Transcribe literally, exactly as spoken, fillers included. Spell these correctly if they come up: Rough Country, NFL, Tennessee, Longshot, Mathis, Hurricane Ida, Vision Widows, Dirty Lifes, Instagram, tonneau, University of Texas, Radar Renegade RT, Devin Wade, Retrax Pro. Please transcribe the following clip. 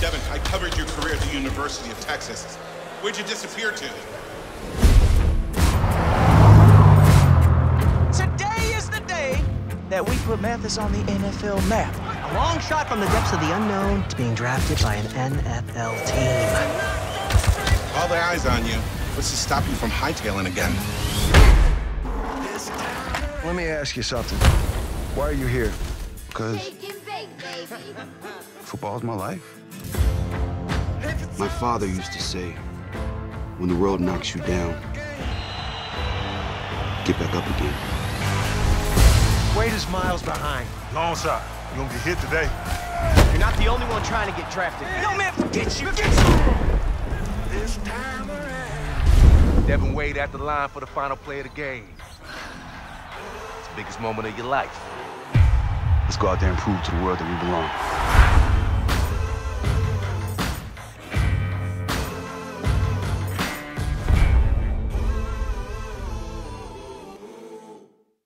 Devin, I covered your career at the University of Texas. Where'd you disappear to? Today is the day that we put Mathis on the N F L map. A long shot from the depths of the unknown to being drafted by an N F L team. All their eyes on you. What's to stop you from hightailing again? Let me ask you something. Why are you here? Because football's my life. My father used to say, when the world knocks you down, get back up again. Wade is miles behind. Long shot. You're gonna get hit today. You're not the only one trying to get drafted. No, man, forget you. Forget you. This time around. Devin Wade at the line for the final play of the game. It's the biggest moment of your life. Let's go out there and prove to the world that we belong.